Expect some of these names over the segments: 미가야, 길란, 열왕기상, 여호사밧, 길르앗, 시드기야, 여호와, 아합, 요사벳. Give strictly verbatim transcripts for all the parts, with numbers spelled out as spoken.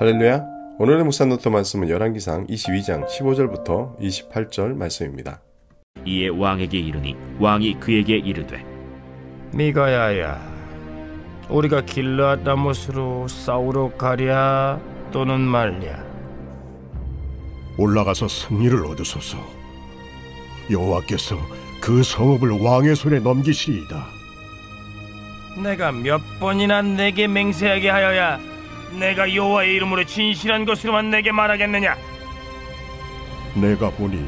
할렐루야! 오늘의 묵상노트 말씀은 열왕기상 이십이 장 십오 절부터 이십팔 절 말씀입니다. 이에 왕에게 이르니 왕이 그에게 이르되 미가야야, 우리가 길르앗 라못으로 싸우러 가랴 또는 말랴? 올라가서 승리를 얻으소서. 여호와께서 그 성읍을 왕의 손에 넘기시리이다. 내가 몇 번이나 내게 맹세하게 하여야 내가 여호와의 이름으로 진실한 것으로만 내게 말하겠느냐? 내가 보니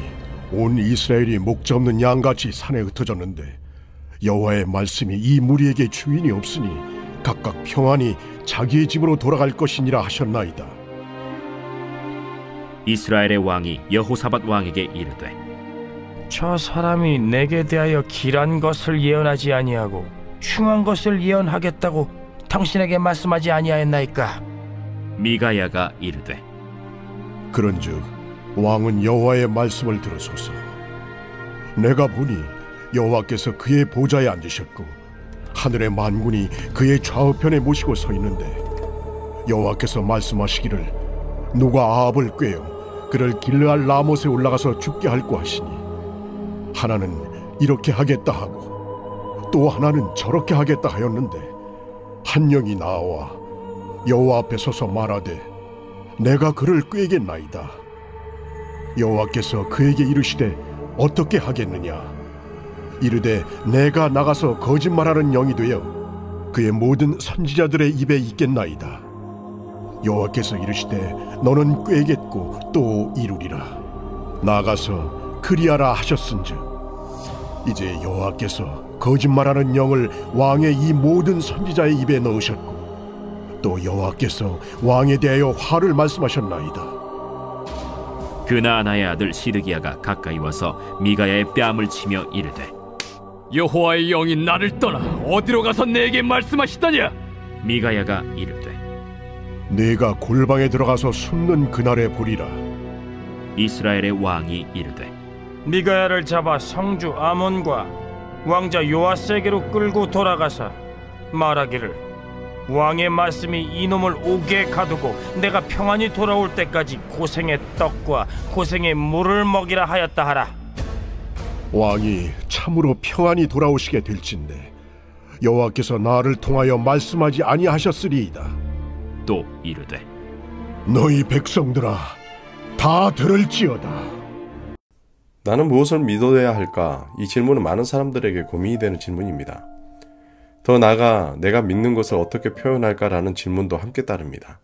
온 이스라엘이 목자 없는 양같이 산에 흩어졌는데 여호와의 말씀이 이 무리에게 주인이 없으니 각각 평안히 자기의 집으로 돌아갈 것이니라 하셨나이다. 이스라엘의 왕이 여호사밧 왕에게 이르되 저 사람이 내게 대하여 길한 것을 예언하지 아니하고 흉한 것을 예언하겠다고 당신에게 말씀하지 아니하였나이까? 미가야가 이르되 그런즉 왕은 여호와의 말씀을 들으소서. 내가 보니 여호와께서 그의 보좌에 앉으셨고 하늘의 만군이 그의 좌우편에 모시고 서 있는데 여호와께서 말씀하시기를 누가 아합을 꾀어 그를 길르앗 라못에 올라가서 죽게 할꼬 하시니 하나는 이렇게 하겠다 하고 또 하나는 저렇게 하겠다 하였는데 한 영이 나와 여호와 앞에 서서 말하되 내가 그를 꾀겠나이다. 여호와께서 그에게 이르시되 어떻게 하겠느냐? 이르되 내가 나가서 거짓말하는 영이 되어 그의 모든 선지자들의 입에 있겠나이다. 여호와께서 이르시되 너는 꾀겠고 또 이루리라. 나가서 그리하라 하셨은즉 이제 여호와께서 거짓말하는 영을 왕의 이 모든 선지자의 입에 넣으셨고 또 여호와께서 왕에 대하여 화를 말씀하셨나이다. 그나아나의 아들 시드기야가 가까이 와서 미가야의 뺨을 치며 이르되 여호와의 영이 나를 떠나 어디로 가서 내게 말씀하시더냐? 미가야가 이르되 네가 골방에 들어가서 숨는 그날에 보리라. 이스라엘의 왕이 이르되 미가야를 잡아 성주 아몬과 왕자 요아스에게로 끌고 돌아가서 말하기를 왕의 말씀이 이놈을 오게 가두고 내가 평안히 돌아올 때까지 고생의 떡과 고생의 물을 먹이라 하였다 하라. 왕이 참으로 평안히 돌아오시게 될진대 여호와께서 나를 통하여 말씀하지 아니하셨으리이다. 또 이르되 너희 백성들아 다 들을지어다. 나는 무엇을 믿어야 할까? 이 질문은 많은 사람들에게 고민이 되는 질문입니다. 더 나아가 내가 믿는 것을 어떻게 표현할까라는 질문도 함께 따릅니다.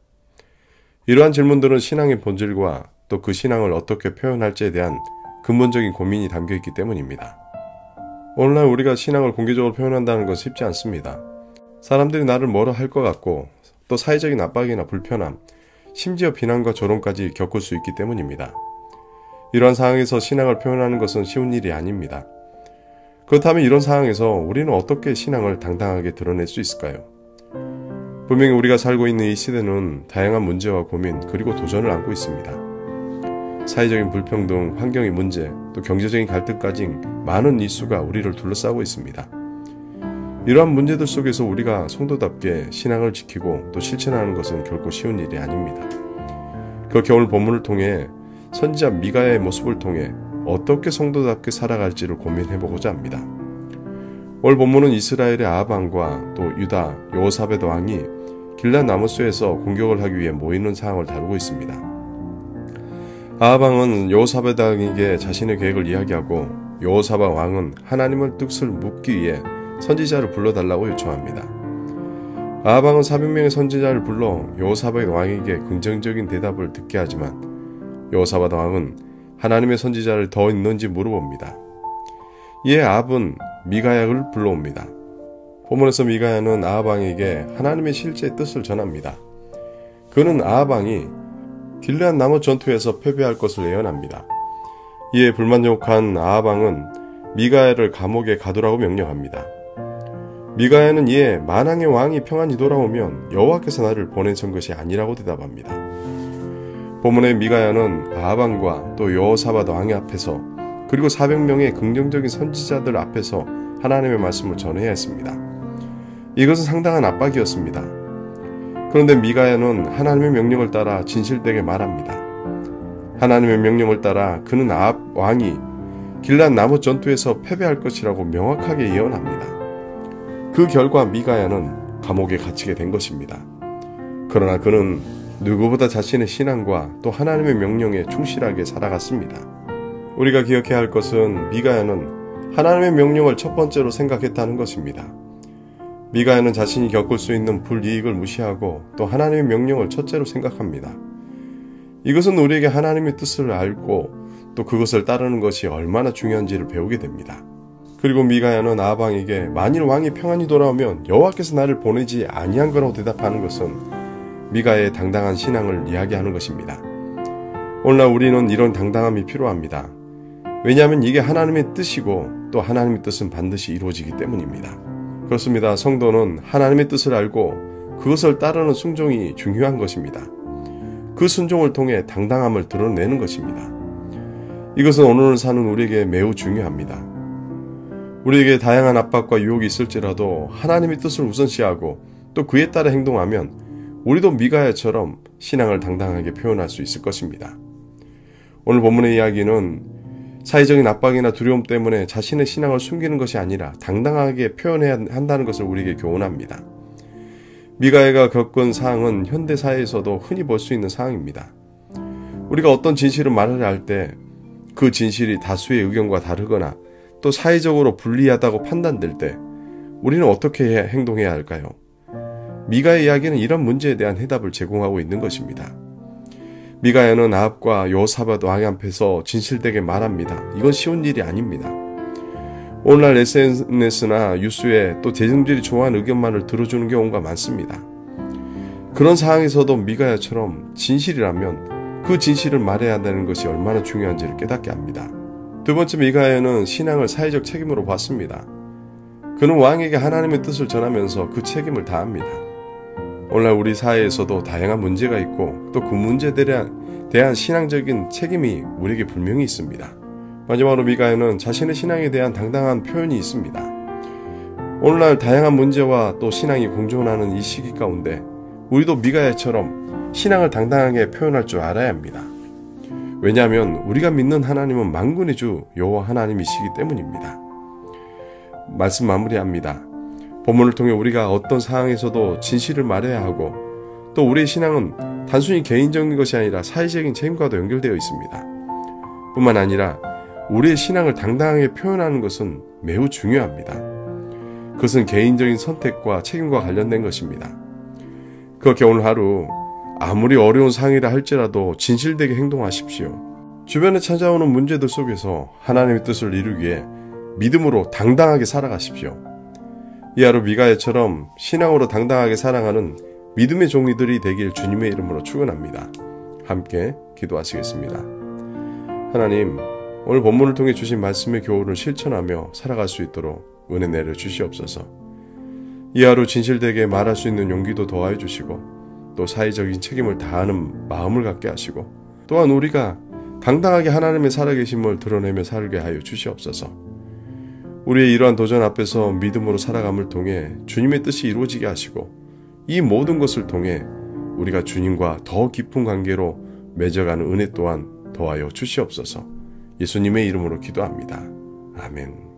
이러한 질문들은 신앙의 본질과 또 그 신앙을 어떻게 표현할지에 대한 근본적인 고민이 담겨있기 때문입니다. 오늘날 우리가 신앙을 공개적으로 표현한다는 건 쉽지 않습니다. 사람들이 나를 뭐라 할 것 같고 또 사회적인 압박이나 불편함, 심지어 비난과 조롱까지 겪을 수 있기 때문입니다. 이러한 상황에서 신앙을 표현하는 것은 쉬운 일이 아닙니다. 그렇다면 이런 상황에서 우리는 어떻게 신앙을 당당하게 드러낼 수 있을까요? 분명히 우리가 살고 있는 이 시대는 다양한 문제와 고민 그리고 도전을 안고 있습니다. 사회적인 불평등, 환경의 문제, 또 경제적인 갈등까지 많은 이슈가 우리를 둘러싸고 있습니다. 이러한 문제들 속에서 우리가 성도답게 신앙을 지키고 또 실천하는 것은 결코 쉬운 일이 아닙니다. 그렇게 오늘 본문을 통해 선지자 미가야의 모습을 통해 어떻게 성도답게 살아갈지를 고민해보고자 합니다. 오늘 본문은 이스라엘의 아합 왕과 또 유다 요사벳 왕이 길란 나무수에서 공격을 하기 위해 모이는 상황을 다루고 있습니다. 아합 왕은 요사벳 왕에게 자신의 계획을 이야기하고 여호사밧 왕은 하나님의 뜻을 묻기 위해 선지자를 불러달라고 요청합니다. 아합 왕은 사백 명의 선지자를 불러 여호사벳 왕에게 긍정적인 대답을 듣게 하지만 여호사밧 왕은 하나님의 선지자를 더 있는지 물어봅니다. 이에 아합은 미가야를 불러옵니다. 본문에서 미가야는 아합 왕에게 하나님의 실제 뜻을 전합니다. 그는 아합 왕이 길르앗 나못 전투에서 패배할 것을 예언합니다. 이에 불만족한 아합 왕은 미가야를 감옥에 가두라고 명령합니다. 미가야는 이에 만왕의 왕이 평안히 돌아오면 여호와께서 나를 보내신 것이 아니라고 대답합니다. 본문의 미가야는 아합 왕과 또 여호사밧 왕의 앞에서 그리고 사백 명의 긍정적인 선지자들 앞에서 하나님의 말씀을 전해야 했습니다. 이것은 상당한 압박이었습니다. 그런데 미가야는 하나님의 명령을 따라 진실되게 말합니다. 하나님의 명령을 따라 그는 아합 왕이 길란 나무 전투에서 패배할 것이라고 명확하게 예언합니다. 그 결과 미가야는 감옥에 갇히게 된 것입니다. 그러나 그는 누구보다 자신의 신앙과 또 하나님의 명령에 충실하게 살아갔습니다. 우리가 기억해야 할 것은 미가야는 하나님의 명령을 첫 번째로 생각했다는 것입니다. 미가야는 자신이 겪을 수 있는 불이익을 무시하고 또 하나님의 명령을 첫째로 생각합니다. 이것은 우리에게 하나님의 뜻을 알고 또 그것을 따르는 것이 얼마나 중요한지를 배우게 됩니다. 그리고 미가야는 아합 왕에게 만일 왕이 평안히 돌아오면 여호와께서 나를 보내지 아니한 거라고 대답하는 것은 미가야의 당당한 신앙을 이야기하는 것입니다. 오늘날 우리는 이런 당당함이 필요합니다. 왜냐하면 이게 하나님의 뜻이고 또 하나님의 뜻은 반드시 이루어지기 때문입니다. 그렇습니다. 성도는 하나님의 뜻을 알고 그것을 따르는 순종이 중요한 것입니다. 그 순종을 통해 당당함을 드러내는 것입니다. 이것은 오늘 사는 우리에게 매우 중요합니다. 우리에게 다양한 압박과 유혹이 있을지라도 하나님의 뜻을 우선시하고 또 그에 따라 행동하면 우리도 미가야처럼 신앙을 당당하게 표현할 수 있을 것입니다. 오늘 본문의 이야기는 사회적인 압박이나 두려움 때문에 자신의 신앙을 숨기는 것이 아니라 당당하게 표현해야 한다는 것을 우리에게 교훈합니다. 미가야가 겪은 상황은 현대사회에서도 흔히 볼 수 있는 상황입니다. 우리가 어떤 진실을 말하려 할 때 그 진실이 다수의 의견과 다르거나 또 사회적으로 불리하다고 판단될 때 우리는 어떻게 행동해야 할까요? 미가의 이야기는 이런 문제에 대한 해답을 제공하고 있는 것입니다. 미가야는 아합과 여호사밧 왕의 앞에서 진실되게 말합니다. 이건 쉬운 일이 아닙니다. 오늘날 에스엔에스나 뉴스에 또 대중들이 좋아하는 의견만을 들어주는 경우가 많습니다. 그런 상황에서도 미가야처럼 진실이라면 그 진실을 말해야 한다는 것이 얼마나 중요한지를 깨닫게 합니다. 두 번째, 미가야는 신앙을 사회적 책임으로 봤습니다. 그는 왕에게 하나님의 뜻을 전하면서 그 책임을 다합니다. 오늘날 우리 사회에서도 다양한 문제가 있고 또 그 문제에 대한 신앙적인 책임이 우리에게 분명히 있습니다. 마지막으로 미가야는 자신의 신앙에 대한 당당한 표현이 있습니다. 오늘날 다양한 문제와 또 신앙이 공존하는 이 시기 가운데 우리도 미가야처럼 신앙을 당당하게 표현할 줄 알아야 합니다. 왜냐하면 우리가 믿는 하나님은 만군의 주 여호와 하나님이시기 때문입니다. 말씀 마무리합니다. 본문을 통해 우리가 어떤 상황에서도 진실을 말해야 하고 또 우리의 신앙은 단순히 개인적인 것이 아니라 사회적인 책임과도 연결되어 있습니다. 뿐만 아니라 우리의 신앙을 당당하게 표현하는 것은 매우 중요합니다. 그것은 개인적인 선택과 책임과 관련된 것입니다. 그렇게 오늘 하루 아무리 어려운 상황이라 할지라도 진실되게 행동하십시오. 주변에 찾아오는 문제들 속에서 하나님의 뜻을 이루기에 믿음으로 당당하게 살아가십시오. 이하로 미가야처럼 신앙으로 당당하게 살아가는 믿음의 종이들이 되길 주님의 이름으로 축원합니다. 함께 기도하시겠습니다. 하나님, 오늘 본문을 통해 주신 말씀의 교훈을 실천하며 살아갈 수 있도록 은혜 내려 주시옵소서. 이하로 진실되게 말할 수 있는 용기도 더하여 주시고 또 사회적인 책임을 다하는 마음을 갖게 하시고 또한 우리가 당당하게 하나님의 살아계심을 드러내며 살게 하여 주시옵소서. 우리의 이러한 도전 앞에서 믿음으로 살아감을 통해 주님의 뜻이 이루어지게 하시고 이 모든 것을 통해 우리가 주님과 더 깊은 관계로 맺어가는 은혜 또한 더하여 주시옵소서. 예수님의 이름으로 기도합니다. 아멘.